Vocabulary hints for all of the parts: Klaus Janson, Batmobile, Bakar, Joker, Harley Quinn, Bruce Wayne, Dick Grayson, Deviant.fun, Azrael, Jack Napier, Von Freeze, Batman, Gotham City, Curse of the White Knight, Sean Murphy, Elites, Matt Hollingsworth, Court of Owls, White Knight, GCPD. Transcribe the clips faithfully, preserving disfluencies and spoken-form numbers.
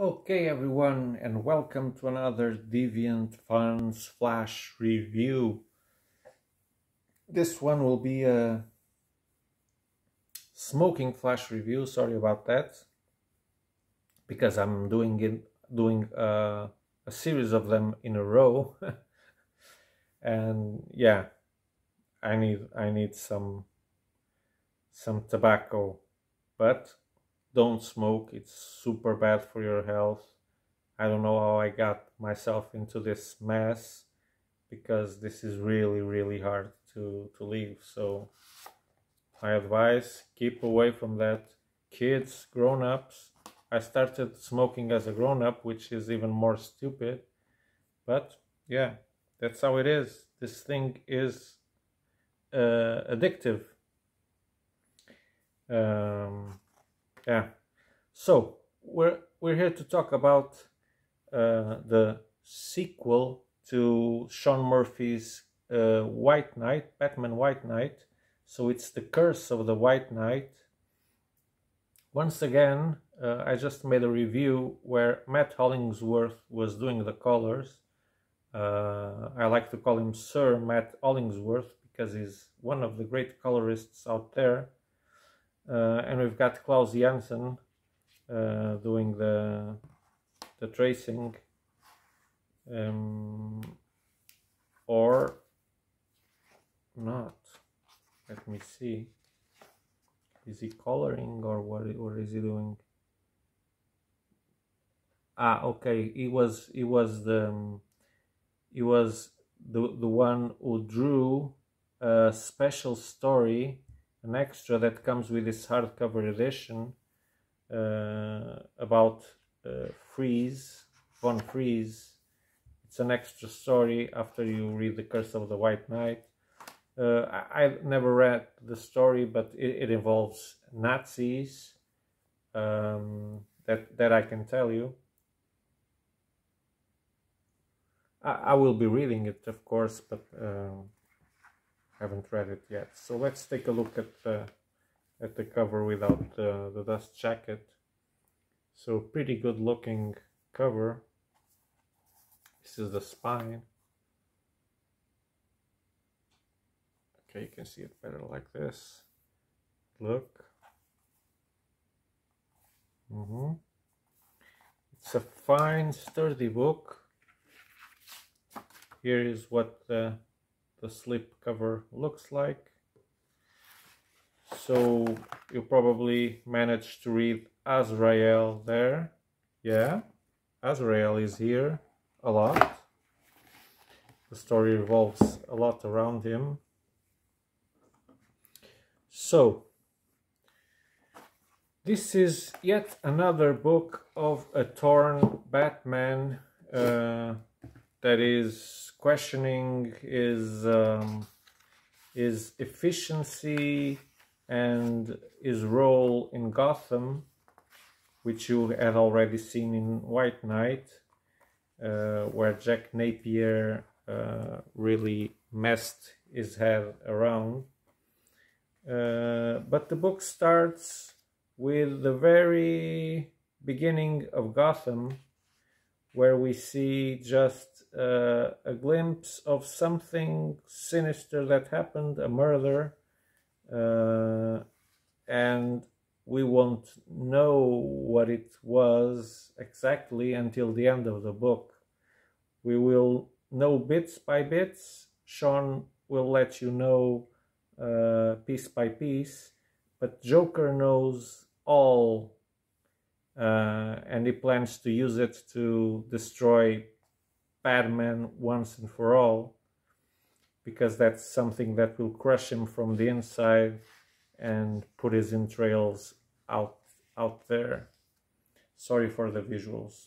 Okay everyone, and welcome to another Deviant.fun's flash review. This one will be a smoking flash review, sorry about that, because I'm doing it, doing uh, a series of them in a row. And yeah, I need I need some some tobacco, but don't smoke, it's super bad for your health. I don't know how I got myself into this mess, because this is really, really hard to, to leave. So my advice, keep away from that. Kids, grown-ups. I started smoking as a grown-up, which is even more stupid. But yeah, that's how it is. This thing is uh, addictive. Um... Yeah, so we're we're here to talk about uh, the sequel to Sean Murphy's uh, White Knight, Batman White Knight. So it's the Curse of the White Knight. Once again, uh, I just made a review where Matt Hollingsworth was doing the colors. Uh, I like to call him Sir Matt Hollingsworth because he's one of the great colorists out there. Uh, and we've got Klaus Janson uh, doing the the tracing, um, or not. Let me see. Is he coloring or what? Or is he doing? Ah, okay. He was he was the um, he was the the one who drew a special story. An extra that comes with this hardcover edition uh, about uh, Freeze, Von Freeze. It's an extra story after you read The Curse of the White Knight. Uh, I, I've never read the story, but it, it involves Nazis, um, that, that I can tell you. I, I will be reading it, of course, but... Um, haven't read it yet. So let's take a look at the at the cover without uh, the dust jacket. So pretty good looking cover. This is the spine. Okay, you can see it better like this. Look. Mm-hmm. It's a fine, sturdy book. Here is what the The slip cover looks like. So you probably managed to read Azrael there. Yeah, Azrael is here a lot. The story revolves a lot around him. So this is yet another book of a torn Batman uh, that is questioning his, um, his efficiency and his role in Gotham, which you had already seen in White Knight, uh, where Jack Napier uh, really messed his head around. Uh, but the book starts with the very beginning of Gotham, where we see just uh, a glimpse of something sinister that happened, a murder, uh, and we won't know what it was exactly until the end of the book. We will know bits by bits. Sean will let you know uh, piece by piece, but Joker knows all. Uh, and he plans to use it to destroy Batman once and for all, because that's something that will crush him from the inside and put his entrails out, out there. Sorry for the visuals.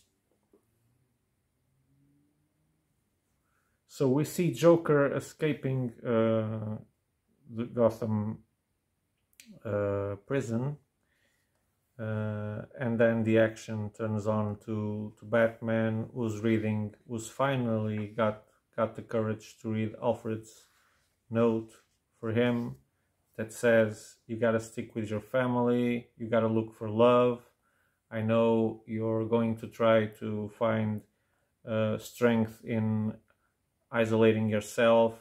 So we see Joker escaping uh, the Gotham uh, prison. Uh, and then the action turns on to, to Batman, who's reading, who's finally got, got the courage to read Alfred's note for him that says, you gotta stick with your family, you gotta look for love, I know you're going to try to find uh, strength in isolating yourself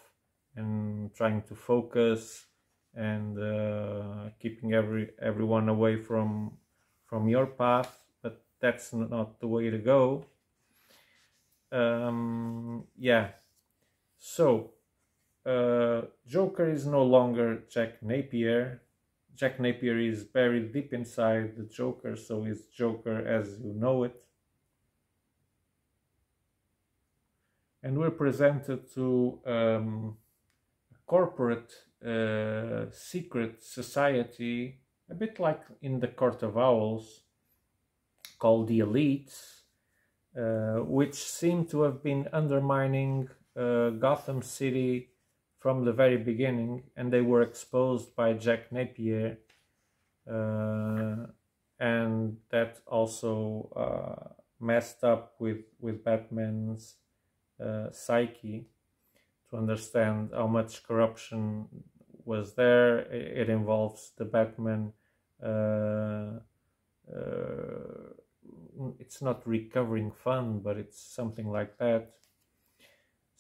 and trying to focus and uh, keeping every everyone away from from your path, but that's not the way to go. Um, yeah, so uh, Joker is no longer Jack Napier. Jack Napier is buried deep inside the Joker, so it's Joker as you know it. And we're presented to um, a corporate uh, secret society, a bit like in the Court of Owls, called the Elites, uh, which seem to have been undermining uh, Gotham City from the very beginning, and they were exposed by Jack Napier, uh, and that also uh, messed up with, with Batman's uh, psyche to understand how much corruption was there. It, it involves the Batman, uh, uh, it's not recovering fund, but it's something like that.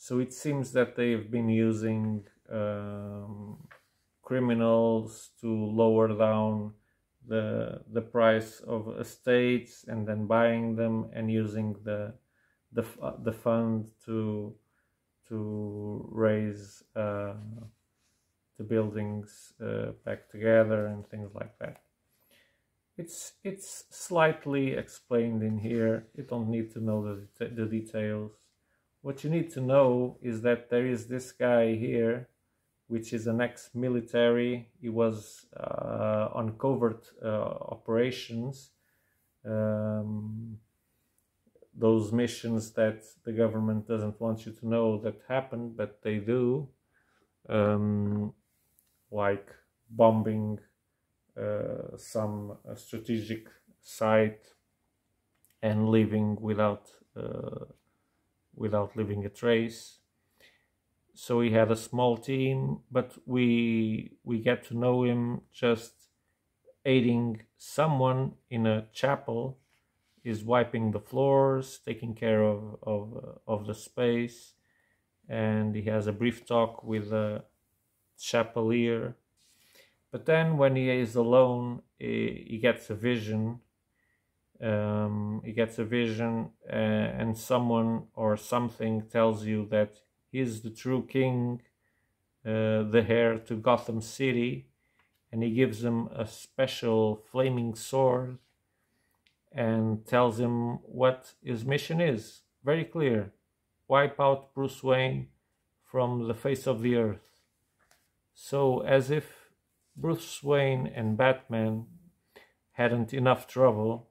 So it seems that they've been using um, criminals to lower down the the price of estates and then buying them and using the the the fund to to raise uh, the buildings uh, back together and things like that. It's it's slightly explained in here. You don't need to know the the details. What you need to know is that there is this guy here, which is an ex-military. He was uh, on covert uh, operations, um, those missions that the government doesn't want you to know that happened, but they do, um, like bombing uh, some uh, strategic site and leaving without uh, without leaving a trace. So he had a small team, but we we get to know him just aiding someone in a chapel, is wiping the floors, taking care of of, uh, of the space, and he has a brief talk with a chapelier. But then when he is alone, he, he gets a vision. Um, he gets a vision uh, and someone or something tells you that he's the true king, uh, the heir to Gotham City, and he gives him a special flaming sword and tells him what his mission is. Very clear. Wipe out Bruce Wayne from the face of the earth. So as if Bruce Wayne and Batman hadn't enough trouble,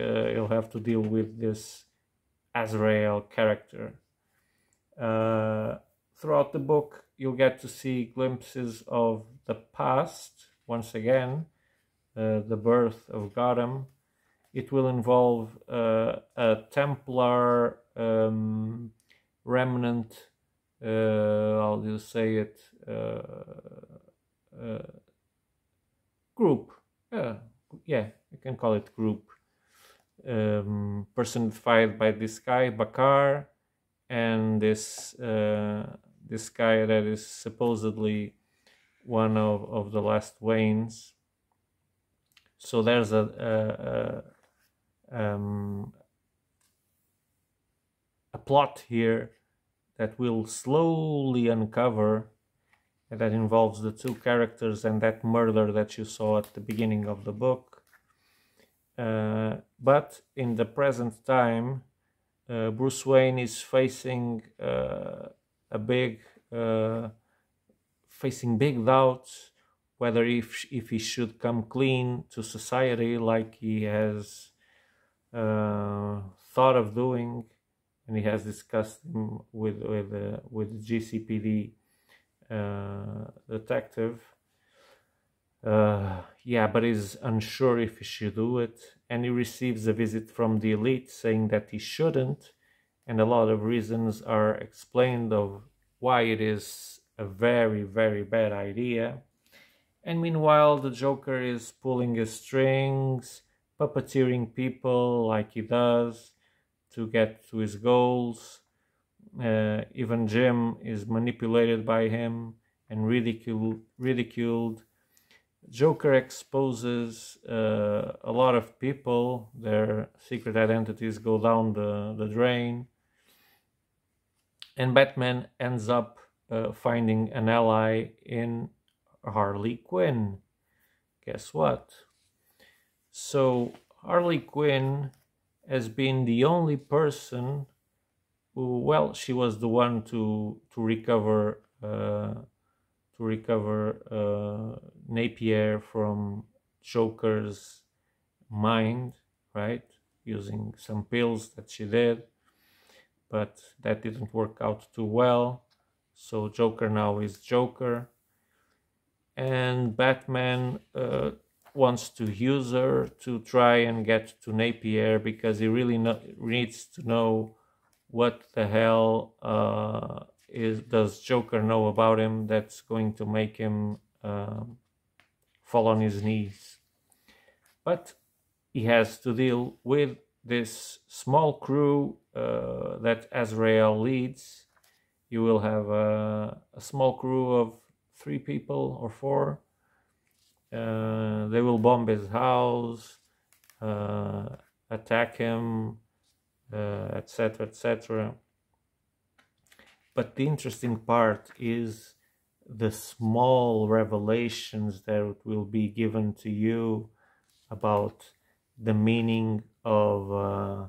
Uh, you'll have to deal with this Azrael character. Uh, throughout the book, you'll get to see glimpses of the past, once again, uh, the birth of Gotham. It will involve uh, a Templar um, remnant, uh, how do you say it, uh, uh, group. Yeah, yeah, you can call it group. Um, personified by this guy Bakar and this uh, this guy that is supposedly one of, of the last Waynes. So there's a a, a, um, a plot here that will slowly uncover, and that involves the two characters and that murder that you saw at the beginning of the book. Uh, but in the present time, uh, Bruce Wayne is facing uh, a big, uh, facing big doubts whether if if he should come clean to society like he has uh, thought of doing, and he has discussed with with uh, with G C P D uh, detective. Uh, yeah, but is unsure if he should do it, and he receives a visit from the elite saying that he shouldn't, and a lot of reasons are explained of why it is a very, very bad idea. And meanwhile, the Joker is pulling his strings, puppeteering people like he does to get to his goals. Uh, even Jim is manipulated by him and ridiculed. ridiculed. Joker exposes uh, a lot of people, their secret identities go down the, the drain, and Batman ends up uh, finding an ally in Harley Quinn. Guess what? So Harley Quinn has been the only person who, well, she was the one to to recover uh, to recover uh, Napier from Joker's mind, right? Using some pills that she did, but that didn't work out too well. So Joker now is Joker, and Batman uh, wants to use her to try and get to Napier because he really no needs to know what the hell uh, is does Joker know about him that's going to make him uh, fall on his knees. But he has to deal with this small crew uh, that Azrael leads. You will have a, a small crew of three people or four. Uh, they will bomb his house, uh, attack him, etc, uh, et cetera. But the interesting part is the small revelations that will be given to you about the meaning of uh,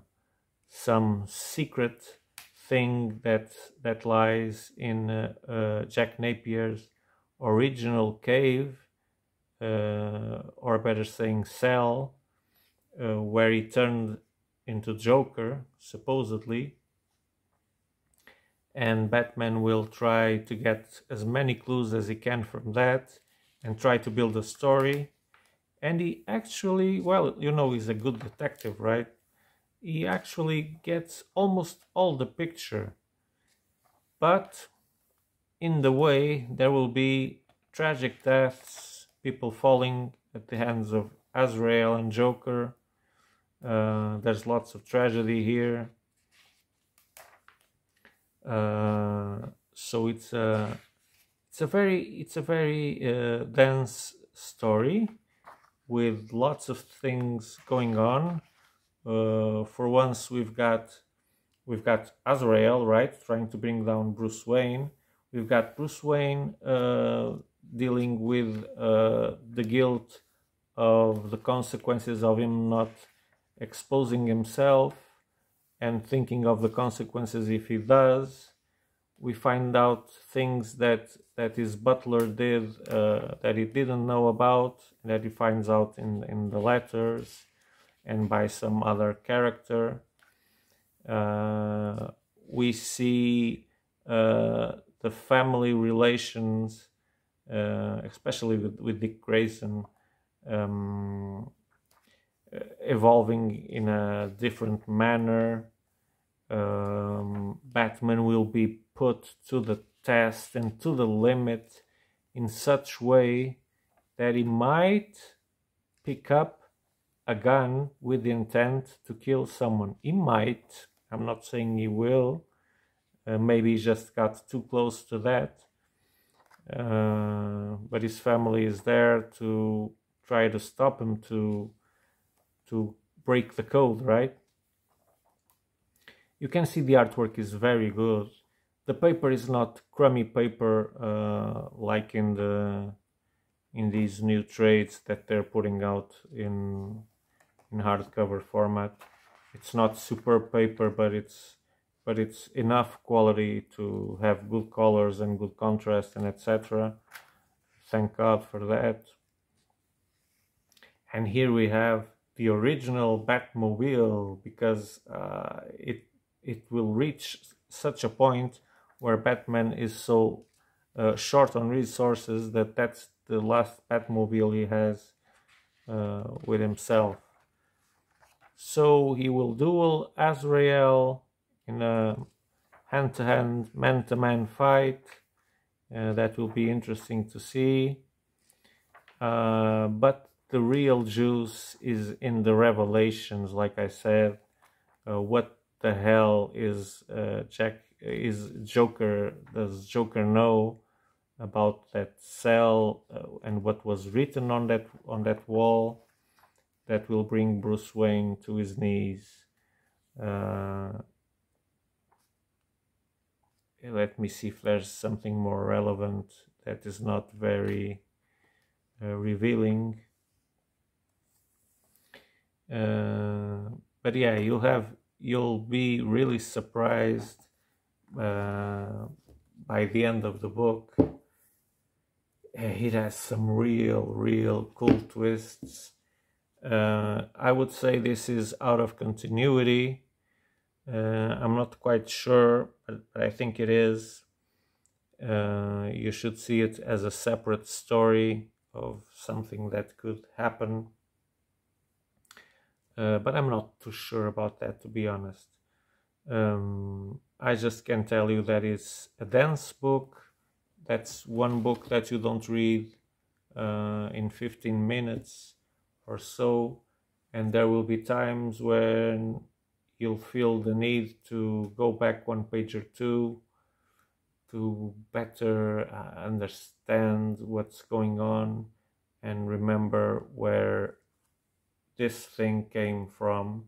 some secret thing that that lies in uh, uh, Jack Napier's original cave, uh, or better saying cell, uh, where he turned into Joker, supposedly, and Batman will try to get as many clues as he can from that and try to build a story. And he actually, well, you know, he's a good detective, right? He actually gets almost all the picture, but in the way there will be tragic deaths, people falling at the hands of Azrael and Joker. Uh, there's lots of tragedy here, uh, so it's a it's a very it's a very uh, dense story with lots of things going on. Uh, for once, we've got we've got Azrael, right, trying to bring down Bruce Wayne. We've got Bruce Wayne uh, dealing with uh, the guilt of the consequences of him not exposing himself and thinking of the consequences if he does. We find out things that that his butler did uh, that he didn't know about, that he finds out in in the letters and by some other character. Uh, we see uh, the family relations, uh, especially with, with Dick Grayson, um, evolving in a different manner. um, Batman will be put to the test and to the limit in such way that he might pick up a gun with the intent to kill someone. He might, I'm not saying he will, uh, maybe he just got too close to that, uh, but his family is there to try to stop him, to to break the code, right? You can see the artwork is very good. The paper is not crummy paper uh, like in the in these new trades that they're putting out in in hardcover format. It's not superb paper, but it's but it's enough quality to have good colors and good contrast and et cetera. Thank God for that. And here we have the original Batmobile, because uh, it it will reach such a point where Batman is so uh, short on resources that that's the last Batmobile he has uh, with himself. So he will duel Azrael in a hand-to-hand, man-to-man fight. Uh, that will be interesting to see. Uh, but the real juice is in the revelations, like I said. Uh, what the hell is uh, Jack, is Joker, does Joker know about that cell uh, and what was written on that on that wall that will bring Bruce Wayne to his knees? Uh, let me see if there's something more relevant that is not very uh, revealing. Uh, but yeah, you'll have you'll be really surprised uh, by the end of the book. It has some real, real cool twists. Uh, I would say this is out of continuity. Uh, I'm not quite sure, but I think it is. Uh, you should see it as a separate story of something that could happen. Uh, but I'm not too sure about that, to be honest. Um, I just can tell you that it's a dense book. That's one book that you don't read uh, in fifteen minutes. Or so, and there will be times when you'll feel the need to go back one page or two to better understand what's going on and remember where this thing came from,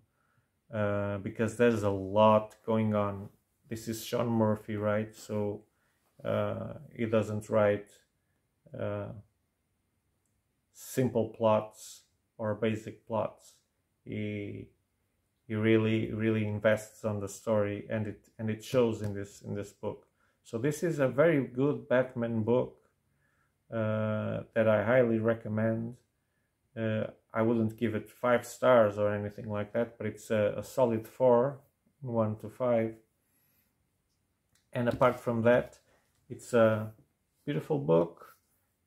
uh, because there's a lot going on. This is Sean Murphy, right? So uh, he doesn't write uh, simple plots or basic plots. He he really really invests on the story, and it and it shows in this in this book. So this is a very good Batman book uh, that I highly recommend. Uh, I wouldn't give it five stars or anything like that, but it's a, a solid four, one to five. And apart from that, it's a beautiful book.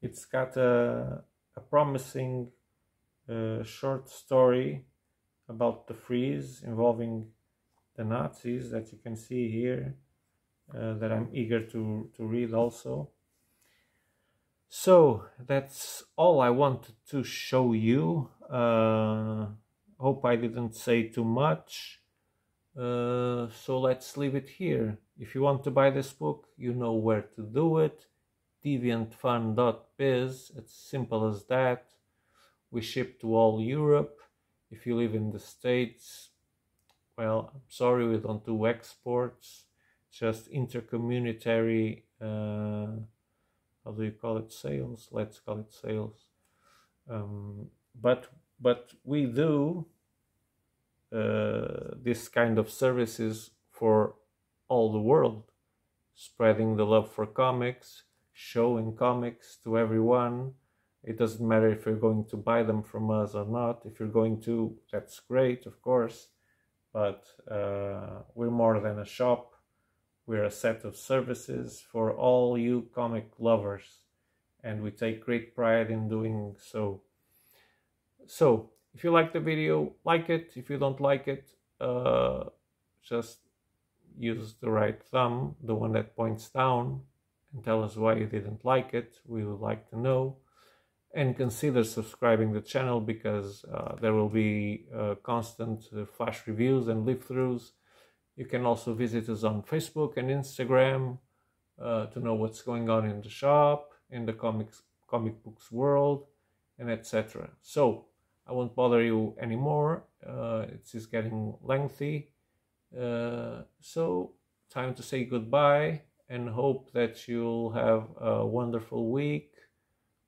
It's got a a promising a short story about the Freeze involving the Nazis that you can see here, uh, that I'm eager to, to read also. So that's all I wanted to show you. Uh, hope I didn't say too much. Uh, so let's leave it here. If you want to buy this book, you know where to do it. Deviant dot fun dot biz. It's simple as that. We ship to all Europe. If you live in the States, well, I'm sorry, we don't do exports, just intercommunitary, uh, how do you call it, sales? Let's call it sales. Um, but, but we do uh, this kind of services for all the world, spreading the love for comics, showing comics to everyone. It doesn't matter if you're going to buy them from us or not. If you're going to, that's great, of course. But uh, we're more than a shop. We're a set of services for all you comic lovers. And we take great pride in doing so. So, if you like the video, like it. If you don't like it, uh, just use the right thumb, the one that points down, and tell us why you didn't like it. We would like to know. And consider subscribing the channel, because uh, there will be uh, constant uh, flash reviews and live-throughs. You can also visit us on Facebook and Instagram uh, to know what's going on in the shop, in the comics, comic books world, and et cetera. So, I won't bother you anymore. Uh, it's is getting lengthy. Uh, so, time to say goodbye, and hope that you'll have a wonderful week.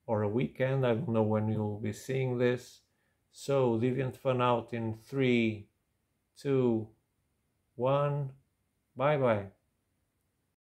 Or a weekend, I don't know when you'll be seeing this. So, Deviant Fun out in three, two, one. Bye bye.